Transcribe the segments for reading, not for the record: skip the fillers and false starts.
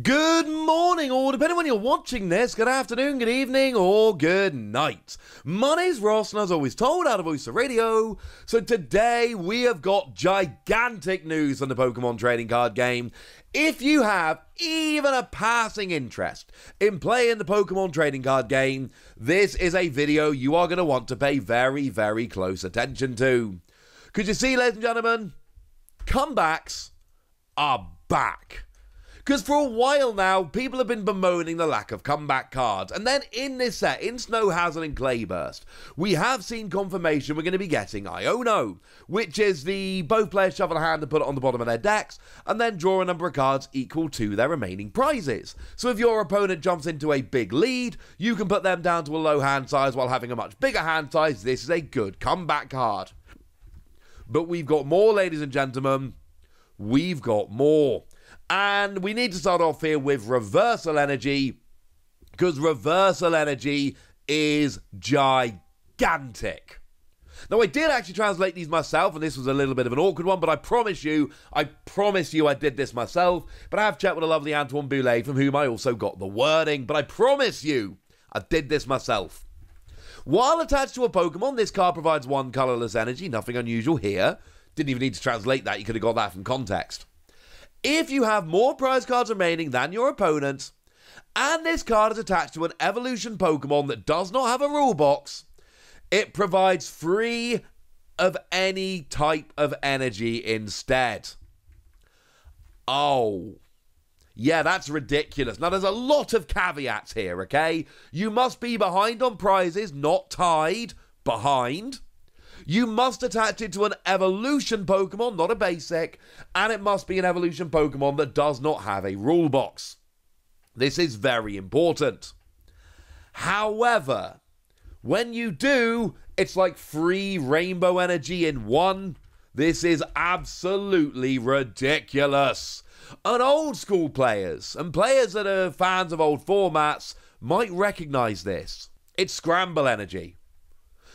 Good morning, or depending when you're watching this, good afternoon, good evening, or good night. My name's Ross, and as always told, out of voice of radio. So today we have got gigantic news on the Pokemon trading card game. If you have even a passing interest in playing the Pokemon trading card game, this is a video you are going to want to pay very, very close attention to. Could you see, ladies and gentlemen, comebacks are back. Because for a while now, people have been bemoaning the lack of comeback cards. And then in this set, in Snow Hazard and Clayburst, we have seen confirmation we're going to be getting Iono, which is the both players shuffle a hand and put it on the bottom of their decks, and then draw a number of cards equal to their remaining prizes. So if your opponent jumps into a big lead, you can put them down to a low hand size while having a much bigger hand size. This is a good comeback card. But we've got more, ladies and gentlemen. We've got more. And we need to start off here with Reversal Energy, because Reversal Energy is gigantic. Now, I did actually translate these myself, and this was a little bit of an awkward one, but I promise you I did this myself. But I have checked with a lovely Antoine Boulay, from whom I also got the wording, but I promise you I did this myself. While attached to a Pokemon, this card provides one colorless energy, nothing unusual here. Didn't even need to translate that, you could have got that from context. If you have more prize cards remaining than your opponent, and this card is attached to an evolution Pokemon that does not have a rule box, it provides free of any type of energy instead. Oh. Yeah, that's ridiculous. Now, there's a lot of caveats here, okay? You must be behind on prizes, not tied, behind. You must attach it to an evolution Pokemon, not a basic, and it must be an evolution Pokemon that does not have a rule box. This is very important. However, when you do, it's like free rainbow energy in one. This is absolutely ridiculous. And old school players, and players that are fans of old formats, might recognize this. It's Scramble Energy.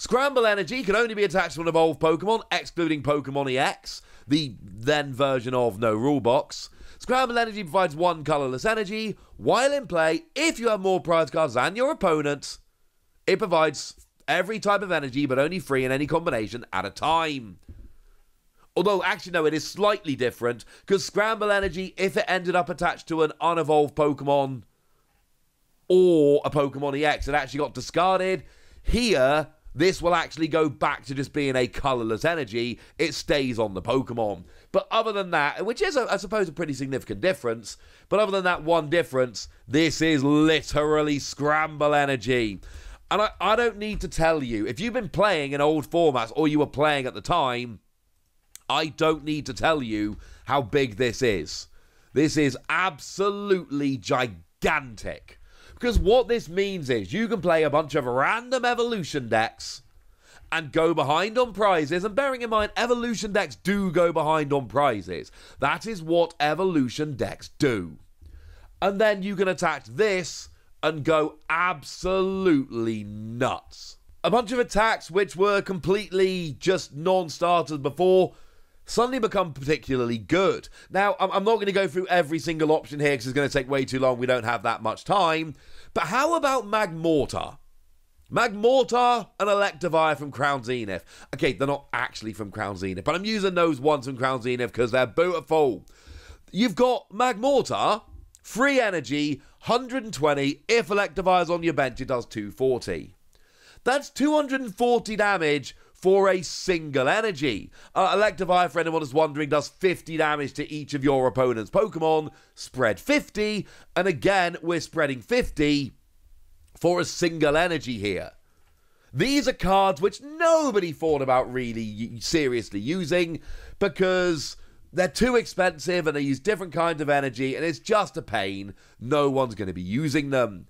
Scramble Energy can only be attached to an evolved Pokemon, excluding Pokemon EX, the then version of no rule box. Scramble Energy provides one colorless energy. While in play, if you have more prize cards than your opponent, it provides every type of energy, but only free in any combination at a time. Although, actually, no, it is slightly different, because Scramble Energy, if it ended up attached to an unevolved Pokemon or a Pokemon EX, it actually got discarded. Here, this will actually go back to just being a colourless energy. It stays on the Pokemon. But other than that, which is, I suppose, a pretty significant difference, but other than that one difference, this is literally Scramble Energy. And I don't need to tell you, if you've been playing in old formats, or you were playing at the time, I don't need to tell you how big this is. This is absolutely gigantic. Because what this means is you can play a bunch of random evolution decks and go behind on prizes. And bearing in mind, evolution decks do go behind on prizes. That is what evolution decks do. And then you can attach this and go absolutely nuts. A bunch of attacks which were completely just non-starters before suddenly become particularly good. Now, I'm not going to go through every single option here because it's going to take way too long. We don't have that much time. But how about Magmortar? Magmortar and Electivire from Crown Zenith. Okay, they're not actually from Crown Zenith, but I'm using those ones from Crown Zenith because they're beautiful. You've got Magmortar, free energy, 120. If Electivire's on your bench, it does 240. That's 240 damage for a single energy. Electivire, for anyone who's wondering, does 50 damage to each of your opponent's Pokemon, spread 50, and again, we're spreading 50 for a single energy here. These are cards which nobody thought about really seriously using because they're too expensive and they use different kinds of energy and it's just a pain. No one's going to be using them.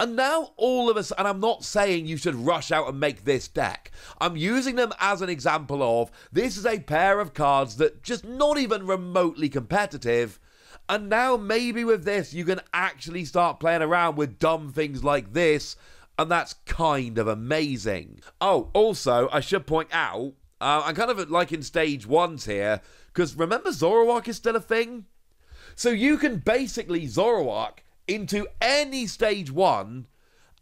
And now all of us, and I'm not saying you should rush out and make this deck. I'm using them as an example of this is a pair of cards that just not even remotely competitive. And now maybe with this, you can actually start playing around with dumb things like this. And that's kind of amazing. Oh, also, I should point out, I'm kind of like in stage ones here, because remember Zoroark is still a thing? So you can basically Zoroark into any stage one,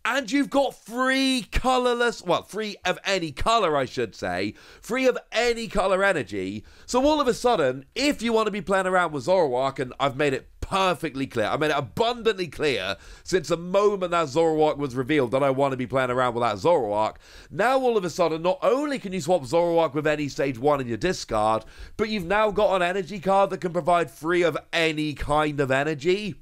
and you've got three colourless, well, three of any colour, I should say, three of any colour energy. So all of a sudden, if you want to be playing around with Zoroark, and I've made it perfectly clear, I made it abundantly clear since the moment that Zoroark was revealed that I want to be playing around with that Zoroark, now all of a sudden, not only can you swap Zoroark with any stage one in your discard, but you've now got an energy card that can provide three of any kind of energy.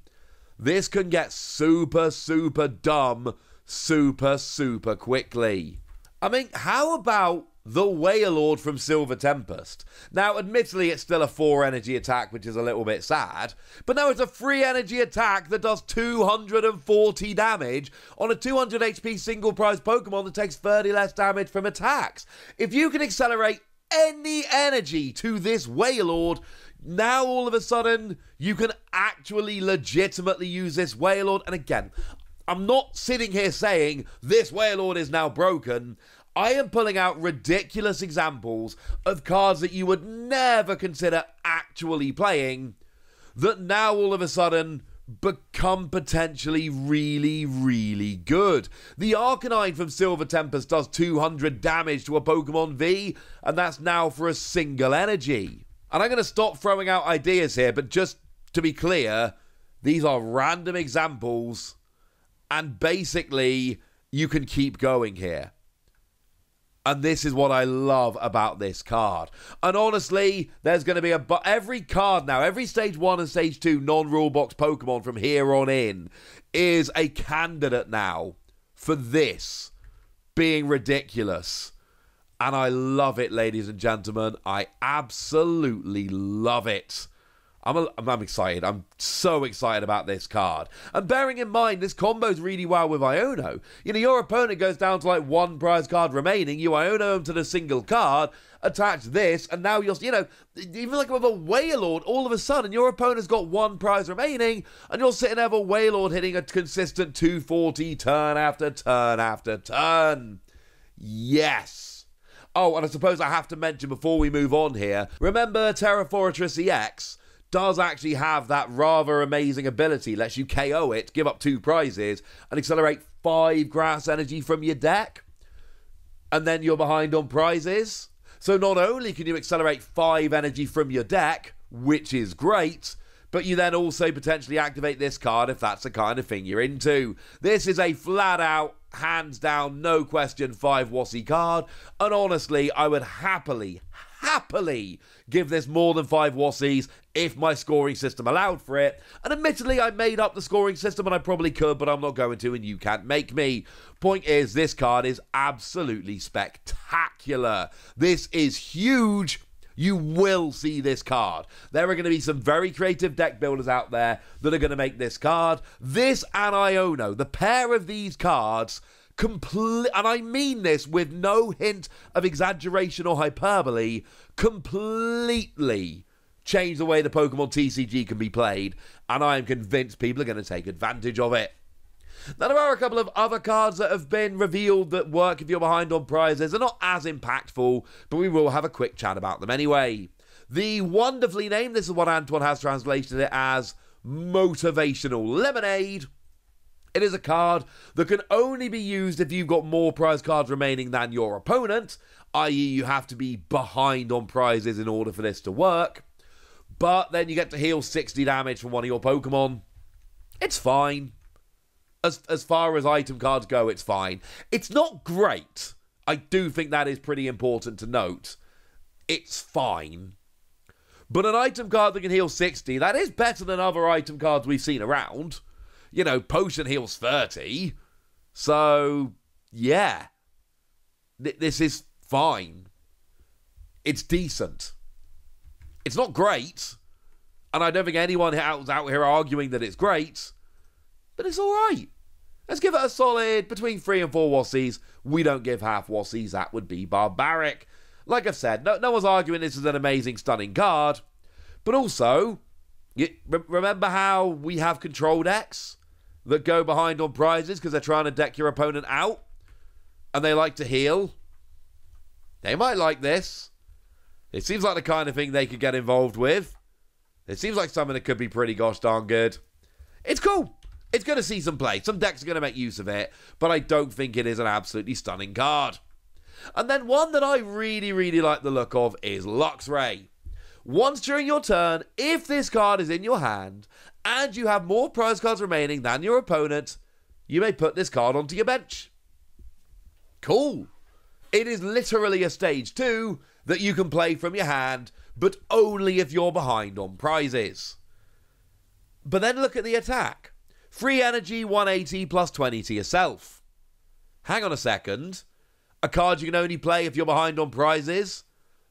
This can get super, super dumb super, super quickly. I mean, how about the Wailord from Silver Tempest? Now, admittedly, it's still a 4-energy attack, which is a little bit sad, but now it's a 3-energy attack that does 240 damage on a 200 HP single-prize Pokemon that takes 30 less damage from attacks. If you can accelerate any energy to this Wailord, now all of a sudden, you can actually legitimately use this Wailord. And again, I'm not sitting here saying this Wailord is now broken. I am pulling out ridiculous examples of cards that you would never consider actually playing that now all of a sudden become potentially really, really good. The Arcanine from Silver Tempest does 200 damage to a Pokemon V, and that's now for a single energy. And I'm going to stop throwing out ideas here, but just to be clear, these are random examples. And basically, you can keep going here. And this is what I love about this card. And honestly, there's going to be every card now, every Stage 1 and Stage 2 non-rulebox Pokemon from here on in is a candidate now for this being ridiculous. And I love it, ladies and gentlemen. I absolutely love it. I'm excited. I'm so excited about this card. And bearing in mind, this combos really well with Iono. You know, your opponent goes down to like one prize card remaining. You Iono him to the single card, attach this, and now you're, you know, even like with a Wailord, all of a sudden your opponent's got one prize remaining, and you're sitting there with a Wailord hitting a consistent 240 turn after turn after turn. Yes. Oh, and I suppose I have to mention before we move on here, remember Terra Fortress EX does actually have that rather amazing ability, lets you KO it, give up 2 prizes, and accelerate 5 grass energy from your deck. And then you're behind on prizes. So not only can you accelerate 5 energy from your deck, which is great, but you then also potentially activate this card if that's the kind of thing you're into. This is a flat-out, hands-down, no-question 5-Wassy card, and honestly, I would happily give this more than 5 Wassies if my scoring system allowed for it. And admittedly, I made up the scoring system and I probably could, but I'm not going to, and you can't make me. Point is, this card is absolutely spectacular. This is huge. You will see this card. There are going to be some very creative deck builders out there that are going to make this card. This and Iono, the pair of these cards, and I mean this with no hint of exaggeration or hyperbole, completely change the way the Pokemon TCG can be played, and I am convinced people are going to take advantage of it. Now, there are a couple of other cards that have been revealed that work if you're behind on prizes. They're not as impactful, but we will have a quick chat about them anyway. The wonderfully named, this is what Antoine has translated it as, Motivational Lemonade. It is a card that can only be used if you've got more prize cards remaining than your opponent, i.e. you have to be behind on prizes in order for this to work. But then you get to heal 60 damage from one of your Pokemon. It's fine. As far as item cards go, it's fine. It's not great. I do think that is pretty important to note. It's fine. But an item card that can heal 60, that is better than other item cards we've seen around. You know, Potion heals 30. So, yeah. This is fine. It's decent. It's not great. And I don't think anyone out here arguing that it's great. But it's alright. Let's give it a solid between 3 and 4 Wassies. We don't give half Wassies. That would be barbaric. Like I've said, no one's arguing this is an amazing, stunning card. But also, remember how we have control decks that go behind on prizes because they're trying to deck your opponent out and they like to heal? They might like this. It seems like the kind of thing they could get involved with. It seems like something that could be pretty gosh darn good. It's cool. It's going to see some play. Some decks are going to make use of it, but I don't think it is an absolutely stunning card. And then one that I really, really like the look of is Luxray. Once during your turn, if this card is in your hand, and you have more prize cards remaining than your opponent, you may put this card onto your bench. Cool. It is literally a stage 2 that you can play from your hand, but only if you're behind on prizes. But then look at the attack. Free energy, 180 plus 20 to yourself. Hang on a second. A card you can only play if you're behind on prizes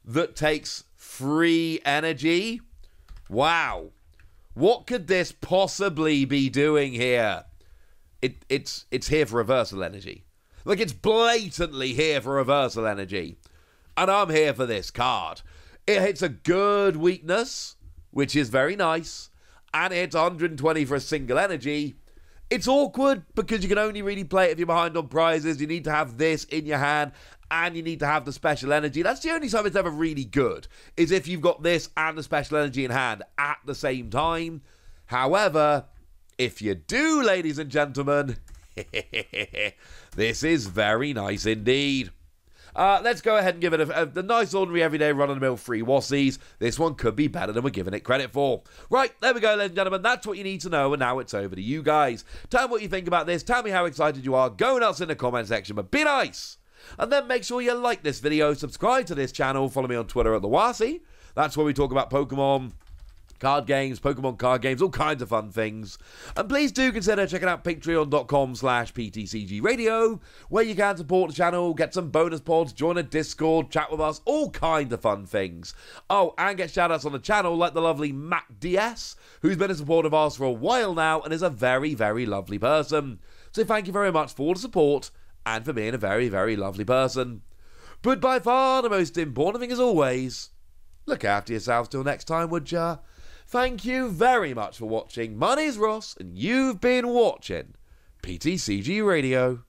that takes free energy? Wow. What could this possibly be doing here? It's here for reversal energy. Like, it's blatantly here for reversal energy. And I'm here for this card. It hits a good weakness, which is very nice. And it hits 120 for a single energy. It's awkward because you can only really play it if you're behind on prizes. You need to have this in your hand and you need to have the special energy. That's the only time it's ever really good, is if you've got this and the special energy in hand at the same time. However, if you do, ladies and gentlemen, this is very nice indeed. Let's go ahead and give it a nice, ordinary, everyday, run-of-the-mill free wassies. This one could be better than we're giving it credit for. Right, there we go, ladies and gentlemen. That's what you need to know, and now it's over to you guys. Tell me what you think about this. Tell me how excited you are. Go nuts in the comment section, but be nice. And then make sure you like this video, subscribe to this channel, follow me on Twitter at The Wassie. That's where we talk about Pokemon card games, Pokemon card games, all kinds of fun things. And please do consider checking out patreon.com/PTCG Radio, where you can support the channel, get some bonus pods, join a Discord, chat with us, all kinds of fun things. Oh, and get shoutouts on the channel like the lovely Matt DS, who's been a supporter of ours for a while now and is a very, very lovely person. So thank you very much for all the support and for being a very, very lovely person. But by far the most important thing, as always, look after yourselves till next time, would ya? Thank you very much for watching. My name's Ross, and you've been watching PTCG Radio.